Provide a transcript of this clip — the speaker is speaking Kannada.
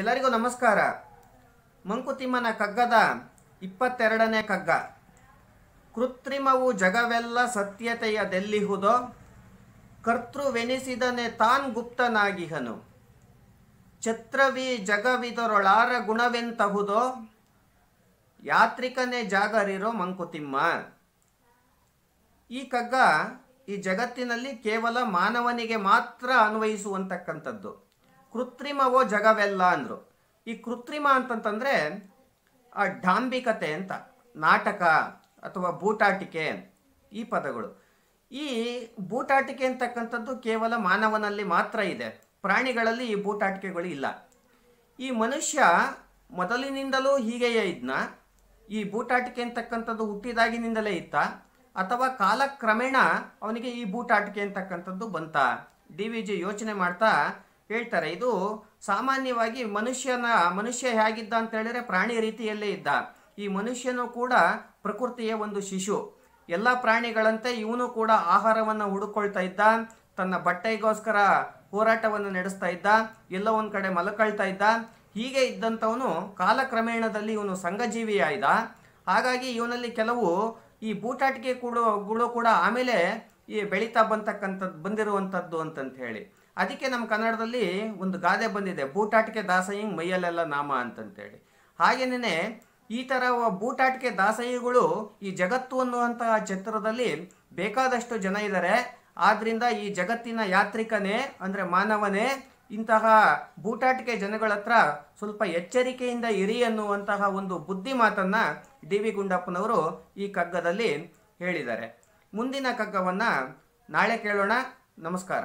ಎಲ್ಲರಿಗೂ ನಮಸ್ಕಾರ। ಮಂಕುತಿಮ್ಮನ ಕಗ್ಗದ 22ನೇ ಕಗ್ಗ. ಕೃತ್ರಿಮವು ಜಗವೆಲ್ಲ ಸತ್ಯತೆಯ ದೆಲ್ಲಿಹುದೋ, ಕರ್ತೃವೆನಿಸಿದನೆ ತಾನ್ ಗುಪ್ತನಾಗಿಹನು. ಛತ್ರವಿ ಜಗವಿದರೊಳಾರ ಗುಣವೆಂತಹುದೋ, ಯಾತ್ರಿಕನೇ ಜಾಗರಿರೋ ಮಂಕುತಿಮ್ಮ. ಈ ಕಗ್ಗ ಈ ಜಗತ್ತಿನಲ್ಲಿ ಕೇವಲ ಮಾನವನಿಗೆ ಮಾತ್ರ ಅನ್ವಯಿಸುವಂತಕ್ಕಂಥದ್ದು. ಕೃತ್ರಿಮವೋ ಜಗವೆಲ್ಲ ಅಂದರು. ಈ ಕೃತ್ರಿಮ ಅಂತಂತಂದರೆ ಆ ಡಾಂಬಿಕತೆ ಅಂತ, ನಾಟಕ ಅಥವಾ ಬೂಟಾಟಿಕೆ, ಈ ಪದಗಳು. ಈ ಬೂಟಾಟಿಕೆ ಅಂತಕ್ಕಂಥದ್ದು ಕೇವಲ ಮಾನವನಲ್ಲಿ ಮಾತ್ರ ಇದೆ, ಪ್ರಾಣಿಗಳಲ್ಲಿ ಈ ಬೂಟಾಟಿಕೆಗಳು ಇಲ್ಲ. ಈ ಮನುಷ್ಯ ಮೊದಲಿನಿಂದಲೂ ಹೀಗೆಯೇ ಇದ್ನ? ಈ ಬೂಟಾಟಿಕೆ ಅಂತಕ್ಕಂಥದ್ದು ಹುಟ್ಟಿದಾಗಿನಿಂದಲೇ ಇತ್ತ, ಅಥವಾ ಕಾಲಕ್ರಮೇಣ ಅವನಿಗೆ ಈ ಬೂಟಾಟಿಕೆ ಅಂತಕ್ಕಂಥದ್ದು ಬಂತ? DVG ಯೋಚನೆ ಮಾಡ್ತಾ ಹೇಳ್ತಾರೆ, ಇದು ಸಾಮಾನ್ಯವಾಗಿ ಮನುಷ್ಯ ಹೇಗಿದ್ದ ಅಂತ ಹೇಳಿದರೆ ಪ್ರಾಣಿ ರೀತಿಯಲ್ಲೇ ಇದ್ದ. ಈ ಮನುಷ್ಯನೂ ಕೂಡ ಪ್ರಕೃತಿಯ ಒಂದು ಶಿಶು. ಎಲ್ಲ ಪ್ರಾಣಿಗಳಂತೆ ಇವನು ಕೂಡ ಆಹಾರವನ್ನು ಹುಡುಕೊಳ್ತಾ ಇದ್ದ, ತನ್ನ ಬಟ್ಟೆಗೋಸ್ಕರ ಹೋರಾಟವನ್ನು ನಡೆಸ್ತಾ ಇದ್ದ, ಎಲ್ಲೋ ಒಂದು ಕಡೆ ಮಲಕೊಳ್ತಾ ಇದ್ದ. ಹೀಗೆ ಇದ್ದಂಥವನು ಕಾಲಕ್ರಮೇಣದಲ್ಲಿ ಇವನು ಸಂಘಜೀವಿಯಾಯಿದ. ಹಾಗಾಗಿ ಇವನಲ್ಲಿ ಕೆಲವು ಈ ಬೂಟಾಟಿಕೆಗಳು ಕೂಡ ಆಮೇಲೆ ಈ ಬೆಳೀತಾ ಬಂದಿರುವಂಥದ್ದು ಅಂತಂತ ಹೇಳಿ. ಅದಕ್ಕೆ ನಮ್ಮ ಕನ್ನಡದಲ್ಲಿ ಒಂದು ಗಾದೆ ಬಂದಿದೆ, ಬೂಟಾಟಿಕೆ ದಾಸಹಿಂಗ್ ಮೈಯಲ್ಲೆಲ್ಲ ನಾಮ ಅಂತಂತೇಳಿ. ಹಾಗೆಯೇ ಈ ಥರ ಬೂಟಾಟಿಕೆ ದಾಸಹಿಗಳು ಈ ಜಗತ್ತು ಅನ್ನುವಂತಹ ಚಿತ್ರದಲ್ಲಿ ಬೇಕಾದಷ್ಟು ಜನ ಇದ್ದಾರೆ. ಆದ್ದರಿಂದ ಈ ಜಗತ್ತಿನ ಯಾತ್ರಿಕನೇ ಅಂದರೆ ಮಾನವನೇ ಇಂತಹ ಬೂಟಾಟಿಕೆ ಜನಗಳ ಹತ್ರ ಸ್ವಲ್ಪ ಎಚ್ಚರಿಕೆಯಿಂದ ಇರಿ ಅನ್ನುವಂತಹ ಒಂದು ಬುದ್ಧಿ ಮಾತನ್ನು DV ಗುಂಡಪ್ಪನವರು ಈ ಕಗ್ಗದಲ್ಲಿ ಹೇಳಿದ್ದಾರೆ. ಮುಂದಿನ ಕಗ್ಗವನ್ನು ನಾಳೆ ಕೇಳೋಣ. ನಮಸ್ಕಾರ.